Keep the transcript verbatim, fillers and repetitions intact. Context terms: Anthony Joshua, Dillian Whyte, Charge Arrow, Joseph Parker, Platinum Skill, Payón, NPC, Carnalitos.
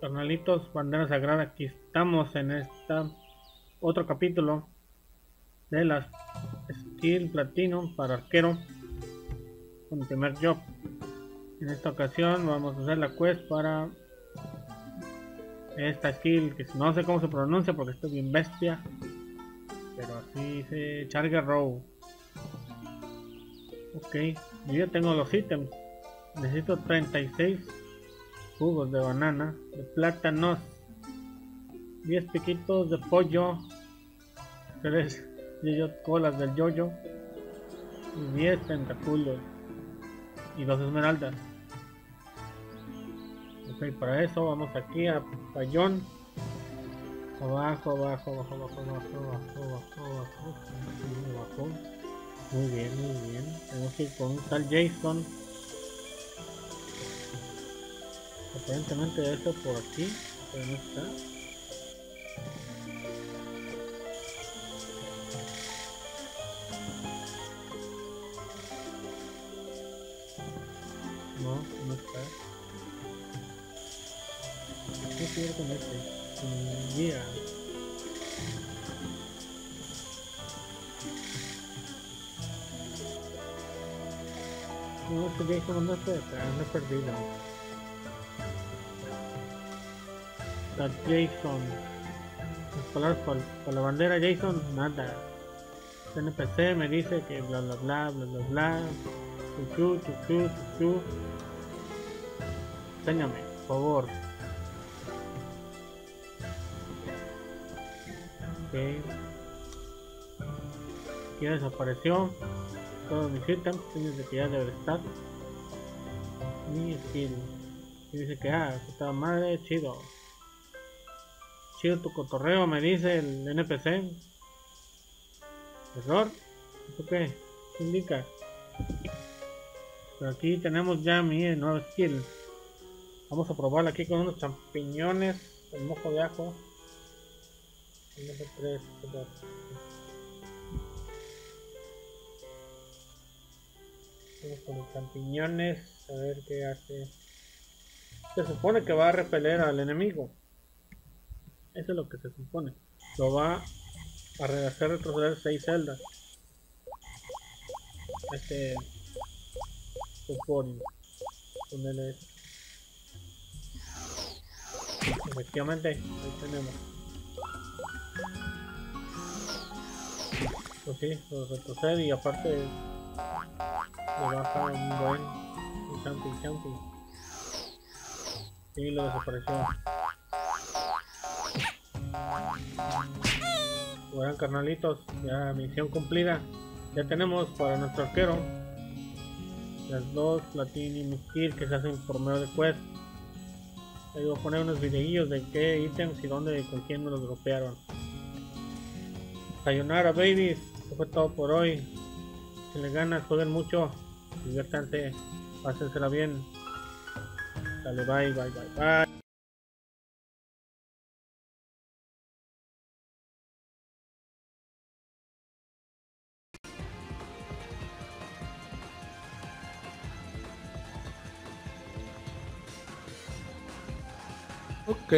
Carnalitos, bandera sagrada, aquí estamos en esta otro capítulo de las Steel Platinum para arquero con el primer job. En esta ocasión vamos a hacer la quest para esta skill que no sé cómo se pronuncia porque estoy bien bestia, pero así dice Charge Arrow. Ok, yo ya tengo los ítems. Necesito treinta y seis jugos de banana, de plátanos, diez piquitos de pollo, tres colas del yoyo, y diez tentáculos y dos esmeraldas. Ok, para eso vamos aquí a Payón. Abajo, abajo, abajo, abajo, abajo, abajo, abajo, abajo, abajo. Muy bien, muy bien. Tenemos que ir con un tal Jason. Aparentemente esto por aquí, pero no está. No, no está. ¿Qué quiero con este? Mira. No, este viejo no está detrás, no he perdido. Jason, las palabras para, para la bandera Jason, nada. El N P C me dice que bla bla bla bla bla bla. Chuchu, chuchu, chuchu. Enséñame, por favor. Ok. Ya desapareció. Todos mis ítems, tienes de que ya debe estar. Mi skill. Y dice que ah, puta madre, chido. Chido tu cotorreo, me dice el N P C. Error. ¿Esto qué? ¿Qué indica? Pero aquí tenemos ya mi nueva skill. Vamos a probarla aquí con unos champiñones, el mojo de ajo. Vamos con los champiñones, a ver qué hace. Se supone que va a repeler al enemigo. Eso es lo que se supone. Lo va a rehacer retroceder seis celdas. Este supone. Ponerle eso. Efectivamente, ahí tenemos. Pues sí, lo retrocede y aparte le baja un buen un jumping jumping. Y lo desapareció. Bueno, carnalitos, ya misión cumplida. Ya tenemos para nuestro arquero las dos Platinum Skill que se hacen por medio de quest. Ahí voy a poner unos videillos de qué ítems y dónde y con quién me los dropearon. Sayonara babies, eso fue todo por hoy. Si les ganas, jueguen mucho, diviértanse, pásensela bien. Dale, bye, bye, bye, bye. Ok.